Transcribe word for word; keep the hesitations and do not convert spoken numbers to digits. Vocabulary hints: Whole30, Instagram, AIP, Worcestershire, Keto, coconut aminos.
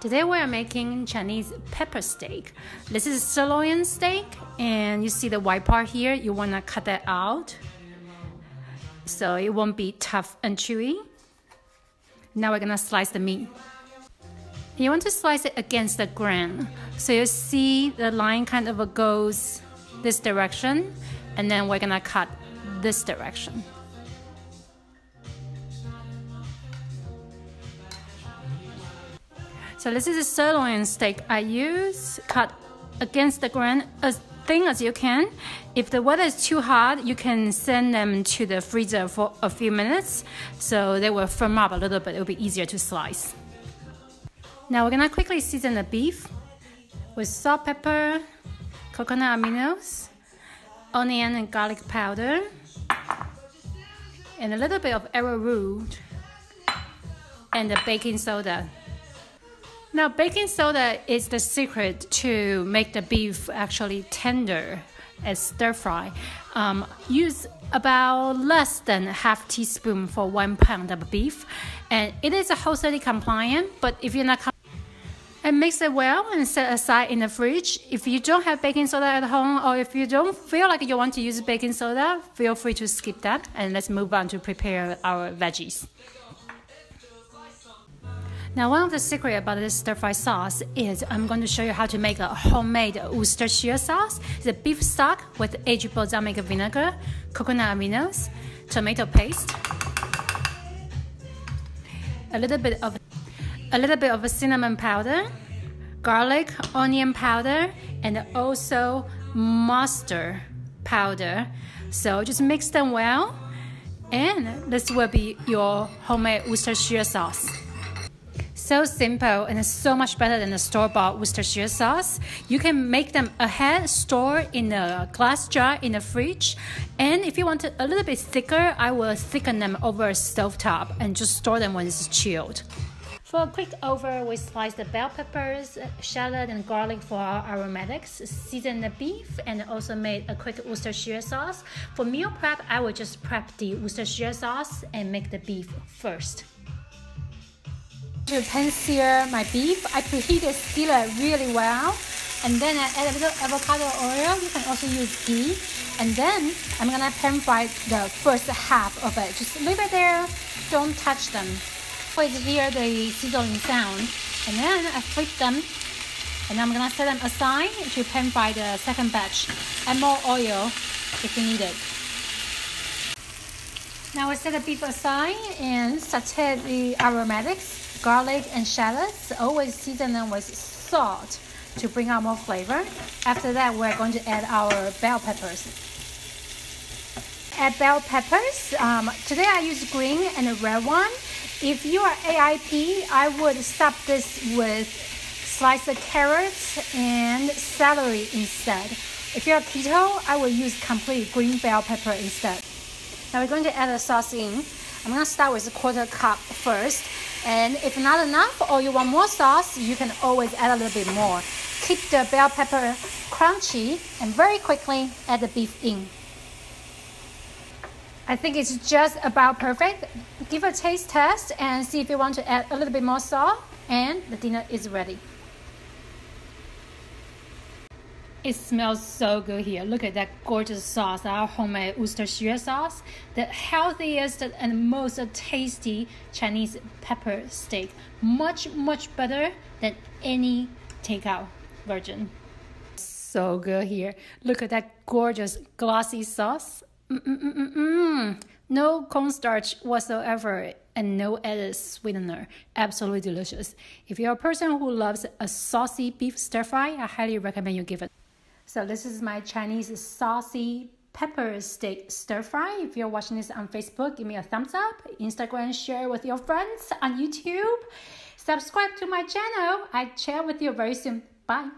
Today we are making Chinese pepper steak. This is sirloin steak, and you see the white part here, you want to cut that out so it won't be tough and chewy. Now we're going to slice the meat. You want to slice it against the grain, so you see the line kind of goes this direction, and then we're going to cut this direction. So this is a sirloin steak I use, cut against the grain as thin as you can. If the weather is too hot, you can send them to the freezer for a few minutes, so they will firm up a little bit, it will be easier to slice. Now we're gonna quickly season the beef with salt, pepper, coconut aminos, onion and garlic powder, and a little bit of arrowroot, and the baking soda. Now, baking soda is the secret to make the beef actually tender as stir fry. Um, use about less than a half teaspoon for one pound of beef, and it is a Whole thirty compliant. But if you're not, and mix it well and set aside in the fridge. If you don't have baking soda at home, or if you don't feel like you want to use baking soda, feel free to skip that. And let's move on to prepare our veggies. Now, one of the secrets about this stir-fry sauce is I'm going to show you how to make a homemade Worcestershire sauce. It's a beef stock with aged balsamic vinegar, coconut aminos, tomato paste, a little bit of a little bit of cinnamon powder, garlic, onion powder, and also mustard powder. So just mix them well, and this will be your homemade Worcestershire sauce. So simple, and it's so much better than the store-bought Worcestershire sauce. You can make them ahead, store in a glass jar in the fridge, and if you want it a little bit thicker, I will thicken them over a stovetop and just store them when it's chilled. For a quick over, we slice the bell peppers, shallot and garlic for our aromatics, season the beef, and also made a quick Worcestershire sauce. For meal prep, I will just prep the Worcestershire sauce and make the beef first. To pan sear my beef, I preheat the skillet really well, and then I add a little avocado oil. You can also use ghee, and then I'm gonna pan fry the first half of it. Just leave it there, don't touch them. Always hear the sizzling sound, and then I flip them, and I'm gonna set them aside to pan fry the second batch. Add more oil if you need it. Now we set the beef aside and sauté the aromatics. Garlic and shallots, always season them with salt to bring out more flavor. After that, we're going to add our bell peppers. Add bell peppers. Um, today I use green and a red one. If you are A I P, I would sub this with sliced carrots and celery instead. If you're keto, I will use complete green bell pepper instead. Now we're going to add the sauce in. I'm going to start with a quarter cup first. And if not enough, or you want more sauce, you can always add a little bit more. Keep the bell pepper crunchy, and very quickly add the beef in. I think it's just about perfect. Give a taste test and see if you want to add a little bit more salt, and the dinner is ready. It smells so good here. Look at that gorgeous sauce, our homemade Worcestershire sauce, the healthiest and most tasty Chinese pepper steak. Much, much better than any takeout version. So good here. Look at that gorgeous glossy sauce. Mm-mm-mm-mm. No cornstarch whatsoever, and no added sweetener. Absolutely delicious. If you're a person who loves a saucy beef stir fry, I highly recommend you give it. So this is my Chinese saucy pepper steak stir fry. If you're watching this on Facebook, give me a thumbs up. Instagram, share with your friends. On YouTube, subscribe to my channel. I share with you very soon. Bye.